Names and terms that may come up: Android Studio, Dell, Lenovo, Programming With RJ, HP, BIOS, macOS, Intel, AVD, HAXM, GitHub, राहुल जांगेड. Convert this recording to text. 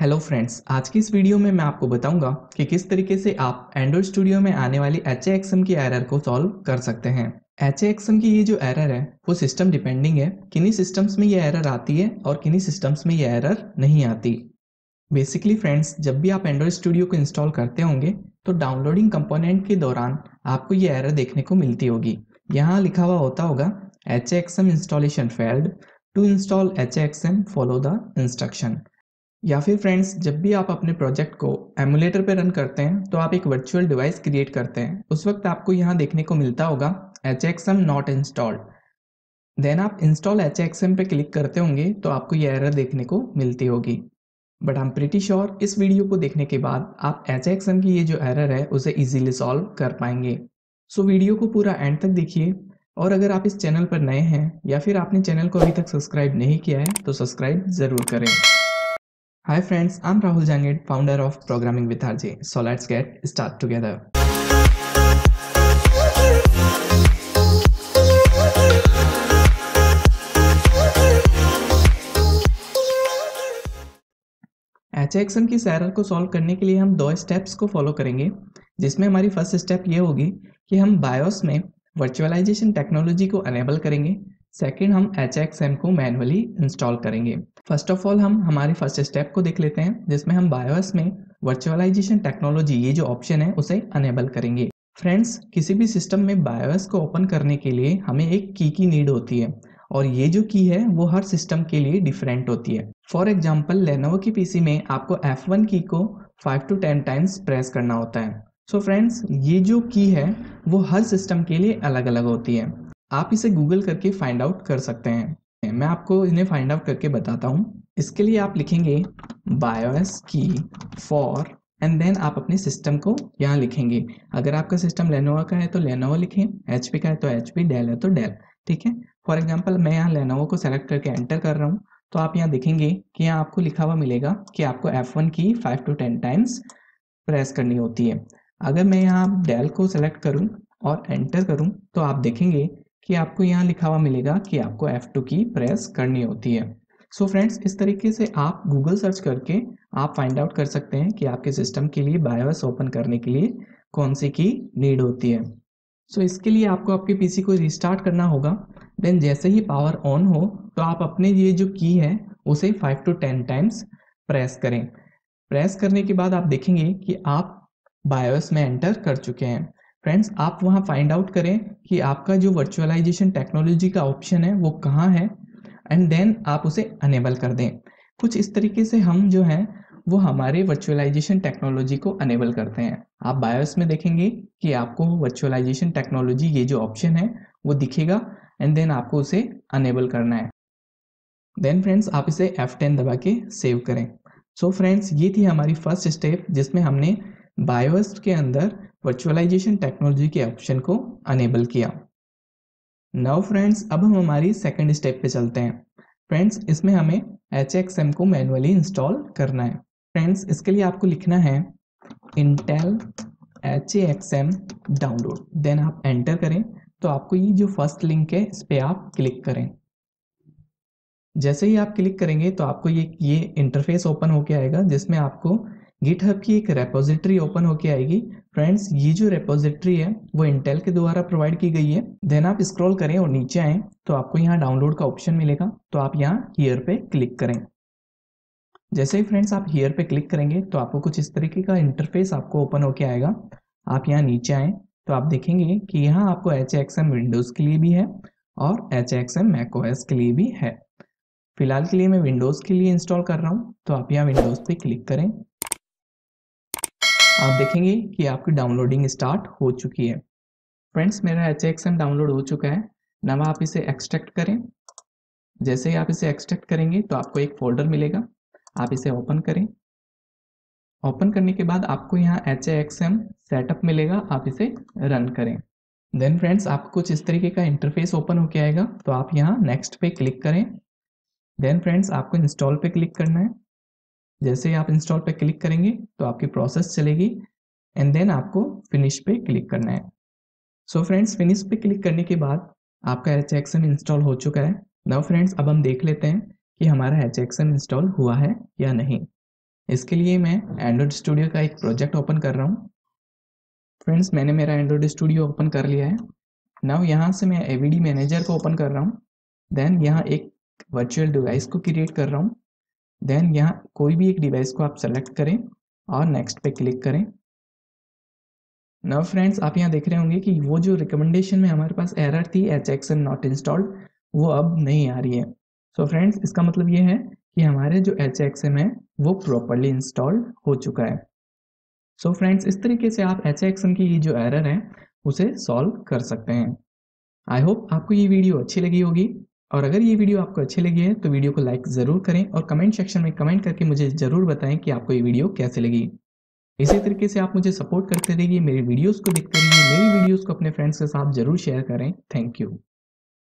Hello friends, आज की इस वीडियो में मैं आपको बताऊंगा कि किस तरीके से आप एंड्रॉइड स्टूडियो में आने वाली HAXM की एरर को सॉल्व कर सकते हैं। HAXM की ये जो एरर है वो सिस्टम डिपेंडिंग है, किन्हीं सिस्टम्स में ये एरर आती है और किन्हीं सिस्टम्स में ये एरर नहीं आती। बेसिकली फ्रेंड्स, जब भी आप एंड्रॉइड स्टूडियो को इंस्टॉल करते होंगे तो डाउनलोडिंग कंपोनेंट के दौरान आपको ये एरर देखने को मिलती होगी। यहाँ लिखा हुआ होता होगा HAXM installation failed, to install HAXM follow the instruction. या फिर फ्रेंड्स, जब भी आप अपने प्रोजेक्ट को एमुलेटर पर रन करते हैं तो आप एक वर्चुअल डिवाइस क्रिएट करते हैं, उस वक्त आपको यहाँ देखने को मिलता होगा HAXM नॉट इंस्टॉल्ड। देन आप इंस्टॉल HAXM पे क्लिक करते होंगे तो आपको ये एरर देखने को मिलती होगी। But I am pretty sure इस वीडियो को देखने के बाद आप HAXM की ये जो एरर है उसे ईजिली सॉल्व कर पाएंगे। सो वीडियो को पूरा एंड तक देखिए, और अगर आप इस चैनल पर नए हैं या फिर आपने चैनल को अभी तक सब्सक्राइब नहीं किया है तो सब्सक्राइब ज़रूर करें। Hi friends, I am राहुल जांगेड, founder of programming with RJ। So let's get start together. HAXM की इस एरर को सॉल्व करने के लिए हम दो स्टेप्स को फॉलो करेंगे, जिसमें हमारी फर्स्ट स्टेप ये होगी कि हम BIOS में वर्चुअलाइजेशन टेक्नोलॉजी को अनेबल करेंगे। सेकंड, हम HAXM को मैन्युअली इंस्टॉल करेंगे। फर्स्ट ऑफ ऑल हम हमारे फर्स्ट स्टेप को देख लेते हैं, जिसमें हम BIOS में वर्चुअलाइजेशन टेक्नोलॉजी ये जो ऑप्शन है उसे अनेबल करेंगे। फ्रेंड्स, किसी भी सिस्टम में BIOS को ओपन करने के लिए हमें एक की नीड होती है, और ये जो की है वो हर सिस्टम के लिए डिफरेंट होती है। फॉर एग्जाम्पल, Lenovo की PC में आपको F1 की को 5 to 10 टाइम्स प्रेस करना होता है। सो फ्रेंड्स, ये जो की है वो हर सिस्टम के लिए अलग अलग होती है। आप इसे गूगल करके फाइंड आउट कर सकते हैं, मैं आपको इन्हें फाइंड आउट करके बताता हूँ। इसके लिए आप लिखेंगे BIOS की फॉर, एंड देन आप अपने सिस्टम को यहाँ लिखेंगे। अगर आपका सिस्टम Lenovo का है तो Lenovo लिखें, HP का है तो HP, Dell है तो Dell, ठीक है। फॉर एग्जाम्पल, मैं यहाँ Lenovo को सेलेक्ट करके एंटर कर रहा हूँ, तो आप यहाँ देखेंगे कि यहाँ आपको लिखा हुआ मिलेगा कि आपको F1 की 5 to 10 टाइम्स प्रेस करनी होती है। अगर मैं यहाँ Dell को सेलेक्ट करूँ और एंटर करूँ तो आप देखेंगे कि आपको यहाँ लिखा हुआ मिलेगा कि आपको F2 की प्रेस करनी होती है। सो फ्रेंड्स, इस तरीके से आप गूगल सर्च करके आप फाइंड आउट कर सकते हैं कि आपके सिस्टम के लिए BIOS ओपन करने के लिए कौन सी की नीड होती है। सो इसके लिए आपको आपके PC को रिस्टार्ट करना होगा। देन जैसे ही पावर ऑन हो तो आप अपने ये जो की है उसे 5 to 10 टाइम्स प्रेस करें। प्रेस करने के बाद आप देखेंगे कि आप BIOS में एंटर कर चुके हैं। फ्रेंड्स, आप वहां फाइंड आउट करें कि आपका जो वर्चुअलाइजेशन टेक्नोलॉजी का ऑप्शन है वो कहाँ है, एंड देन आप उसे अनेबल कर दें। कुछ इस तरीके से हम जो हैं वो हमारे वर्चुअलाइजेशन टेक्नोलॉजी को अनेबल करते हैं। आप BIOS में देखेंगे कि आपको वर्चुअलाइजेशन टेक्नोलॉजी ये जो ऑप्शन है वो दिखेगा, एंड देन आपको उसे अनेबल करना है। देन फ्रेंड्स, आप इसे F10 दबा के सेव करें। सो फ्रेंड्स, ये थी हमारी फर्स्ट स्टेप, जिसमें हमने BIOS के अंदर वर्चुअलाइजेशन टेक्नोलॉजी के ऑप्शन को अनेबल किया। नाउ फ्रेंड्स, अब हम हमारी सेकंड स्टेप पे चलते हैं। फ्रेंड्स, इसमें हमें HAXM को मैन्युअली इंस्टॉल करना है। फ्रेंड्स, इसके लिए आपको लिखना है Intel HAXM डाउनलोड, देन आप एंटर करें तो आपको ये जो फर्स्ट लिंक है इस पर आप क्लिक करें। जैसे ही आप क्लिक करेंगे तो आपको ये इंटरफेस ओपन होके आएगा, जिसमें आपको GitHub की एक रेपोजिटरी ओपन होके आएगी। फ्रेंड्स, ये जो रेपोजिटरी है वो Intel के द्वारा प्रोवाइड की गई है। देन आप स्क्रॉल करें और नीचे आएँ तो आपको यहाँ डाउनलोड का ऑप्शन मिलेगा, तो आप यहाँ हियर पे क्लिक करें। जैसे ही फ्रेंड्स आप हियर पे क्लिक करेंगे तो आपको कुछ इस तरीके का इंटरफेस आपको ओपन होके आएगा। आप यहाँ नीचे आएँ तो आप देखेंगे कि यहाँ आपको HAXM विंडोज़ के लिए भी है और HAXM macOS के लिए भी है। फिलहाल के लिए मैं विंडोज़ के लिए इंस्टॉल कर रहा हूँ, तो आप यहाँ विंडोज़ पर क्लिक करें। आप देखेंगे कि आपकी डाउनलोडिंग स्टार्ट हो चुकी है। फ्रेंड्स, मेरा HAXM डाउनलोड हो चुका है। नाउ आप इसे एक्सट्रैक्ट करें। जैसे ही आप इसे एक्सट्रैक्ट करेंगे तो आपको एक फोल्डर मिलेगा, आप इसे ओपन करें। ओपन करने के बाद आपको यहाँ HAXM सेटअप मिलेगा, आप इसे रन करें। देन फ्रेंड्स, आपको कुछ इस तरीके का इंटरफेस ओपन होके आएगा, तो आप यहाँ नेक्स्ट पे क्लिक करें। देन फ्रेंड्स, आपको इंस्टॉल पे क्लिक करना है। जैसे ही आप इंस्टॉल पे क्लिक करेंगे तो आपकी प्रोसेस चलेगी, एंड देन आपको फिनिश पे क्लिक करना है। सो फ्रेंड्स, फिनिश पे क्लिक करने के बाद आपका HAXM इंस्टॉल हो चुका है। नाउ फ्रेंड्स, अब हम देख लेते हैं कि हमारा HAXM इंस्टॉल हुआ है या नहीं। इसके लिए मैं एंड्रॉइड स्टूडियो का एक प्रोजेक्ट ओपन कर रहा हूँ। फ्रेंड्स, मैंने मेरा एंड्रॉइड स्टूडियो ओपन कर लिया है। नाउ यहाँ से मैं एवीडी मैनेजर को ओपन कर रहा हूँ। देन यहाँ एक वर्चुअल डिवाइस को क्रिएट कर रहा हूँ। देन यहाँ कोई भी एक डिवाइस को आप सेलेक्ट करें और नेक्स्ट पे क्लिक करें। नाउ फ्रेंड्स, आप यहाँ देख रहे होंगे कि वो जो रिकमेंडेशन में हमारे पास एरर थी HAXM नॉट इंस्टॉल्ड, वो अब नहीं आ रही है। सो फ्रेंड्स, इसका मतलब ये है कि हमारे जो HAXM है वो प्रॉपरली इंस्टॉल्ड हो चुका है। सो फ्रेंड्स, इस तरीके से आप HAXM की ये जो एरर है उसे सॉल्व कर सकते हैं। आई होप आपको ये वीडियो अच्छी लगी होगी, और अगर ये वीडियो आपको अच्छी लगी है तो वीडियो को लाइक ज़रूर करें और कमेंट सेक्शन में कमेंट करके मुझे ज़रूर बताएं कि आपको ये वीडियो कैसे लगी। इसी तरीके से आप मुझे सपोर्ट करते रहिए, मेरी वीडियोस को देखते रहिए, मेरी वीडियोस को अपने फ्रेंड्स के साथ जरूर शेयर करें। Thank you.